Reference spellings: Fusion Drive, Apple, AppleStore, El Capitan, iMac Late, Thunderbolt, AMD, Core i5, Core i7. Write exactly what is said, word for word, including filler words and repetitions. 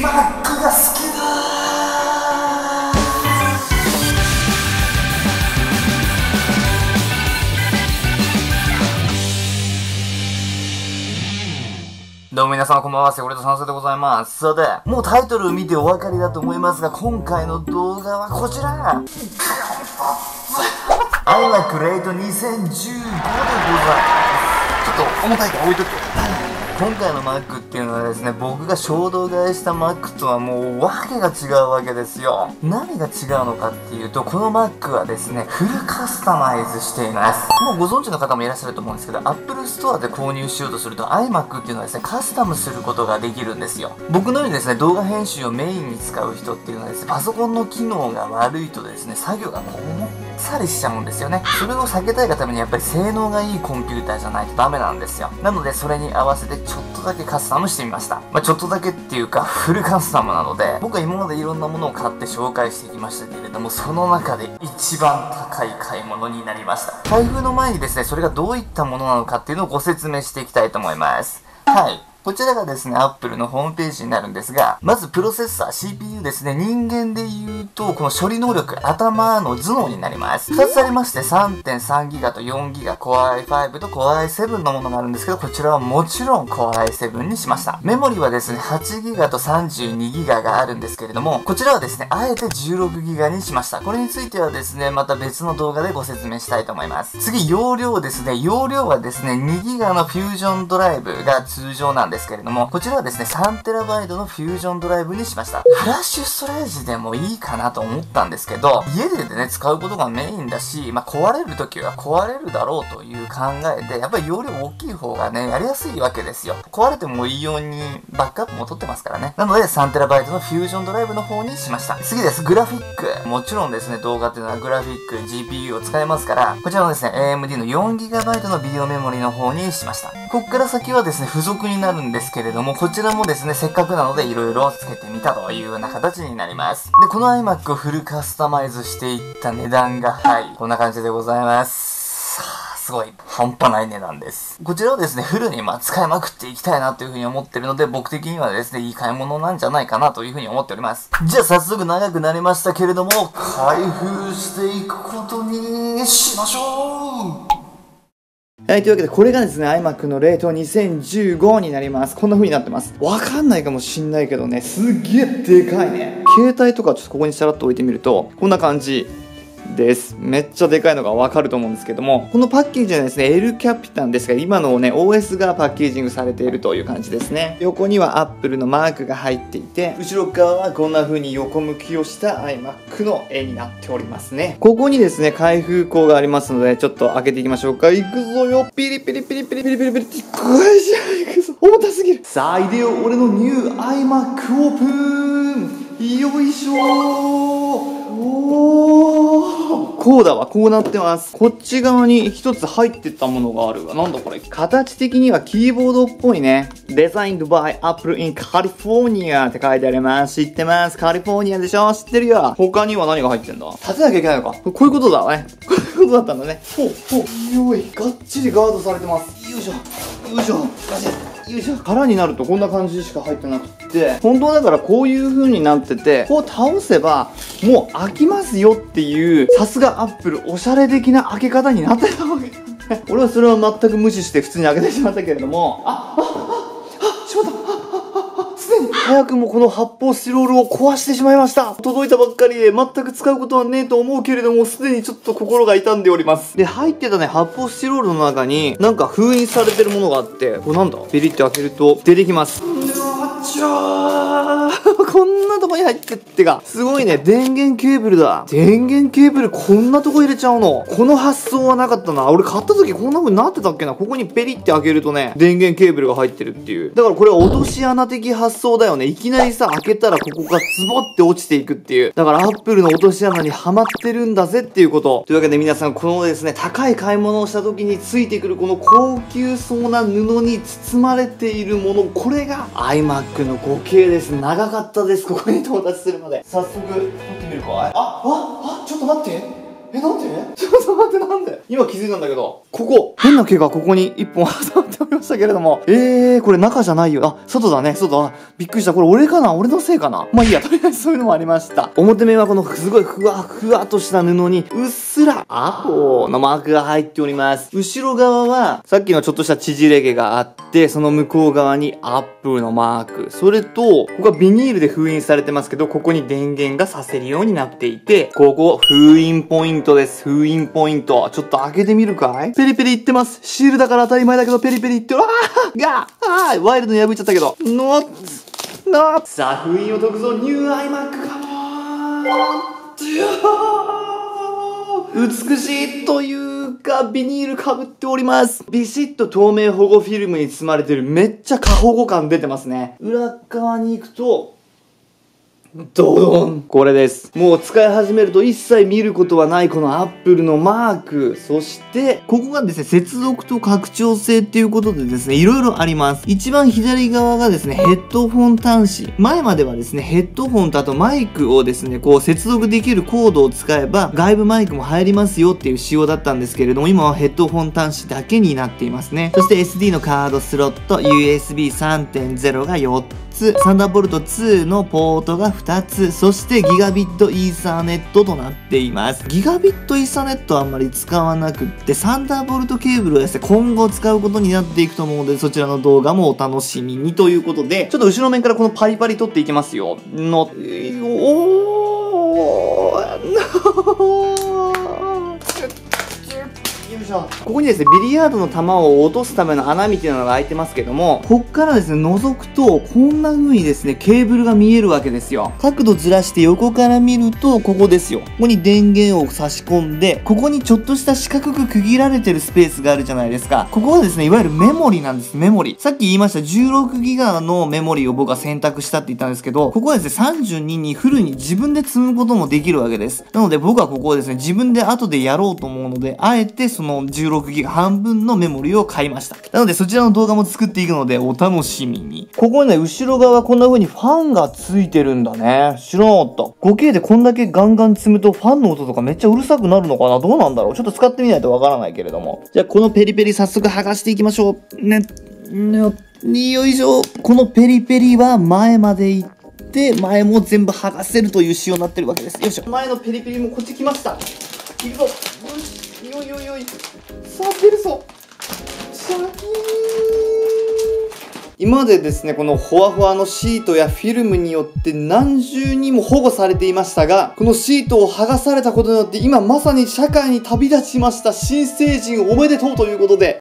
Mac が好きだー。どうも皆様こんばんは、セコレトさんすでございます。さて、もうタイトルを見てお分かりだと思いますが、今回の動画はこちらiMac Late にせんじゅうごでございます。ちょっと重たいから置いとく。今回の Mac っていうのはですね、僕が衝動買いした Mac とはもう訳が違うわけですよ。何が違うのかっていうと、この Mac はですね、フルカスタマイズしています。もうご存知の方もいらっしゃると思うんですけど、AppleStore で購入しようとすると iMac っていうのはですね、カスタムすることができるんですよ。僕のようにですね、動画編集をメインに使う人っていうのはですね、パソコンの機能が悪いとですね、作業がこうもっさりしちゃうんですよね。それを避けたいがためにやっぱり性能がいいコンピューターじゃないとダメなんですよ。なので、それに合わせてちょっとだけカスタムしてみました。まあ、ちょっとだけっていうか、フルカスタムなので、僕は今までいろんなものを買って紹介してきましたけれども、その中で一番高い買い物になりました。開封の前にですね、それがどういったものなのかっていうのをご説明していきたいと思います。はい。こちらがですね、Apple のホームページになるんですが、まずプロセッサー、シーピーユー ですね、人間で言うと、この処理能力、頭の頭脳になります。ふたつありまして、さんてんさんギガ と よんギガ、Core アイファイブ と Core アイセブン のものがあるんですけど、こちらはもちろん Core アイセブン にしました。メモリはですね、はちギガ と さんじゅうにギガ があるんですけれども、こちらはですね、あえて じゅうろくギガ にしました。これについてはですね、また別の動画でご説明したいと思います。次、容量ですね。容量はですね、にギガ の Fusion ドライブが通常なんですですけれども、こちらはですね さんテラバイト のフュージョンドライブにしました。フラッシュストレージでもいいかなと思ったんですけど、家でね使うことがメインだし、まあ、壊れる時は壊れるだろうという考えで、やっぱり容量大きい方がねやりやすいわけですよ。壊れてもいいようにバックアップも取ってますからね。なので さんテラバイト のフュージョンドライブの方にしました。次です。グラフィック、もちろんですね動画っていうのはグラフィック ジーピーユー を使いますから、こちらのですね エーエムディー の よんギガバイト のビデオメモリの方にしました。こっから先はですね付属になるんですけれども、こちらもですねせっかくなのでいろいろつけてみたというような形になります。で、この iMac をフルカスタマイズしていった値段が、はい、こんな感じでございます。すごい半端ない値段です。こちらをですねフルにまあ使いまくっていきたいなというふうに思ってるので、僕的にはですねいい買い物なんじゃないかなというふうに思っております。じゃあ早速長くなりましたけれども、開封していくことにしましょう。はい、というわけで、これがですね、iMac の Late にせんじゅうごになります。こんな風になってます。わかんないかもしんないけどね、すげえでかいね。携帯とかちょっとここにさらっと置いてみると、こんな感じです。めっちゃでかいのがわかると思うんですけども、このパッケージはですね、エル キャピタンですが、今のね、オーエス がパッケージングされているという感じですね。横には Apple のマークが入っていて、後ろ側はこんな風に横向きをした iMac の絵になっておりますね。ここにですね、開封口がありますので、ちょっと開けていきましょうか。いくぞよ。ピリピリピリピリピリピリピリ。これじゃいくぞ。重たすぎる。さあ、いでよ、俺のニュー iMac オープン。よいしょー。おー。こうだわ、こうなってます。こっち側に一つ入ってたものがあるわ。なんだこれ。形的にはキーボードっぽいね。Designed by Apple in California って書いてあります。知ってます。カリフォーニアでしょ、知ってるよ。他には何が入ってんだ、立てなきゃいけないのか。こういうことだね。こういうことだったんだね。ほうほう。よい。がっちりガードされてます。よいしょ。よいしょ。ガシッ。よいしょ。空になるとこんな感じしか入ってなくて、本当だからこういう風になってて、こう倒せばもう開きますよっていう、さすがアップルおしゃれ的な開け方になってたわけ俺はそれは全く無視して普通に開けてしまったけれども、ああああしまった、ああすでに早くもこの発泡スチロールを壊してしまいました。届いたばっかりで全く使うことはねえと思うけれども、すでにちょっと心が痛んでおります。で、入ってたね発泡スチロールの中になんか封印されてるものがあって、これなんだ、ビリって開けると出てきます。じゃーこんなとこに入ってってか、すごいね。電源ケーブルだ。電源ケーブルこんなとこ入れちゃうの、この発想はなかったな。俺買った時こんな風になってたっけな。ここにペリって開けるとね、電源ケーブルが入ってるっていう。だからこれは落とし穴的発想だよね。いきなりさ、開けたらここがズボって落ちていくっていう。だからアップルの落とし穴にはまってるんだぜっていうこと。というわけで皆さん、このですね、高い買い物をした時についてくるこの高級そうな布に包まれているもの、これが iMacのご系です。長かったです。ここに到達するまで。早速、撮ってみるかい。あ、あ、あ、ちょっと待って。え、なんで？ちょっと待って、なんで？今気づいたんだけど、ここ、変な毛がここに一本挟まっておりましたけれども。えー、これ中じゃないよ。あ、外だね、外。あ、びっくりした。これ俺かな？俺のせいかな？まあいいや、とりあえずそういうのもありました。表面はこのすごいふわふわとした布に、うっすら、アポのマークが入っております。後ろ側は、さっきのちょっとした縮れ毛があって、その向こう側にアップルのマーク。それと、ここはビニールで封印されてますけど、ここに電源がさせるようになっていて、ここ、封印ポイントです。封印ポイント。ちょっと開けてみるかい？ペリペリいってます。シールだから当たり前だけど、ペリペリいって、わーがーあーワイルドに破いちゃったけど。のっ、のっさあ、封印を解くぞ、ニューアイマックかもー。美しいというがビニールかぶっております。ビシッと透明保護フィルムに包まれてる。めっちゃ過保護感出てますね。裏側に行くとドドン、これです。もう使い始めると一切見ることはないこのアップルのマーク。そしてここがですね、接続と拡張性っていうことでですね、いろいろあります。一番左側がですね、ヘッドフォン端子。前まではですね、ヘッドフォンとあとマイクをですね、こう接続できるコードを使えば外部マイクも入りますよっていう仕様だったんですけれども、今はヘッドフォン端子だけになっていますね。そして エスディー のカードスロット、 ユーエスビーさんてんゼロ がよっつ、サンダーボルトツーのポートがふたつ、そしてギガビットイーサーネットとなっています。ギガビットイーサーネットはあんまり使わなくって、サンダーボルトケーブルをですね、今後使うことになっていくと思うので、そちらの動画もお楽しみにということで、ちょっと後ろ面からこのパリパリ取っていきますよ。の、おーここにですね、ビリヤードの球を落とすための穴みたいなのが開いてますけども、こっからですね、覗くと、こんな風にですね、ケーブルが見えるわけですよ。角度ずらして横から見ると、ここですよ。ここに電源を差し込んで、ここにちょっとした四角く区切られてるスペースがあるじゃないですか。ここはですね、いわゆるメモリなんです。メモリ。さっき言いました じゅうろくギガ のメモリを僕は選択したって言ったんですけど、ここはですね、さんじゅうににフルに自分で積むこともできるわけです。なので僕はここをですね、自分で後でやろうと思うので、あえてその、じゅうろくギガ 半分のメモリを買いました。なのでそちらの動画も作っていくのでお楽しみに。ここね、後ろ側こんな風にファンがついてるんだね。知らなかった。ごケー でこんだけガンガン積むとファンの音とかめっちゃうるさくなるのかな？どうなんだろう？ちょっと使ってみないとわからないけれども。じゃあこのペリペリ早速剥がしていきましょう。ね、ね、よいしょ。このペリペリは前まで行って、前も全部剥がせるという仕様になってるわけです。よいしょ。前のペリペリもこっち来ました。行くぞ。よいよいよい。触ってるぞ。シャキーン。今までですね、このホワホワのシートやフィルムによって何重にも保護されていましたが、このシートを剥がされたことによって今まさに社会に旅立ちました新成人おめでとうということで、